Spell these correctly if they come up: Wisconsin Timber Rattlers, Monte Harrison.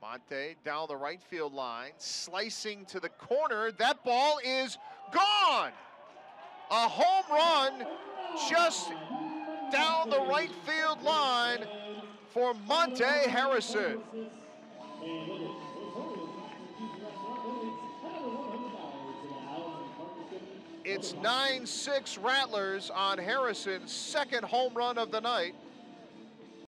Monte down the right field line, slicing to the corner. That ball is gone. A home run just down the right field line for Monte Harrison. It's 9-6 Rattlers on Harrison's second home run of the night.